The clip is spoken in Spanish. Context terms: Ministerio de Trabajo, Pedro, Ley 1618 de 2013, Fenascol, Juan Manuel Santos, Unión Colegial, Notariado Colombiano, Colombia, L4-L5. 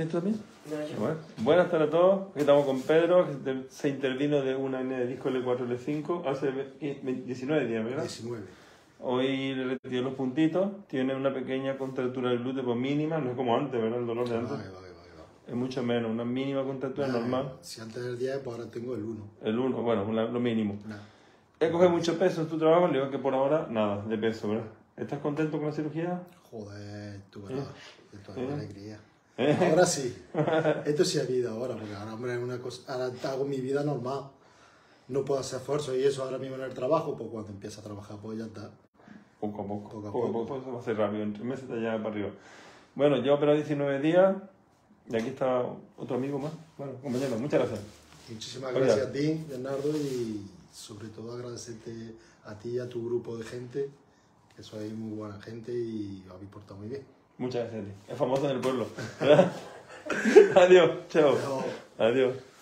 ¿Listo también? Bueno, buenas tardes a todos. Aquí estamos con Pedro, que se intervino de una hernia de disco L4-L5 hace 19 días, ¿verdad? 19. Hoy le retiré los puntitos. Tiene una pequeña contractura del glúteo, mínima. No es como antes, ¿verdad? El dolor de antes. Es mucho menos, una mínima contractura normal. Si antes del 10, pues ahora tengo el 1. El 1, bueno, lo mínimo. ¿He cogido mucho peso en tu trabajo? Le digo que por ahora nada de peso, ¿verdad? ¿Estás contento con la cirugía? Joder, tú verás. Esto es una alegría. Ahora sí. Esto sí es vida ahora, porque ahora, hombre, es una cosa. Ahora hago mi vida normal. No puedo hacer esfuerzo y eso ahora mismo en el trabajo, pues cuando empieza a trabajar, pues ya está. Poco a poco. Eso va a ser rápido. En 3 meses está ya para arriba. Bueno, yo operé 19 días y aquí está otro amigo más. Bueno, compañero, muchas gracias. Muchísimas gracias a ti, Leonardo, y sobre todo agradecerte a ti y a tu grupo de gente, que sois muy buena gente y os habéis portado muy bien. Muchas gracias a ti. Es famoso en el pueblo. Adiós, chao. Adiós.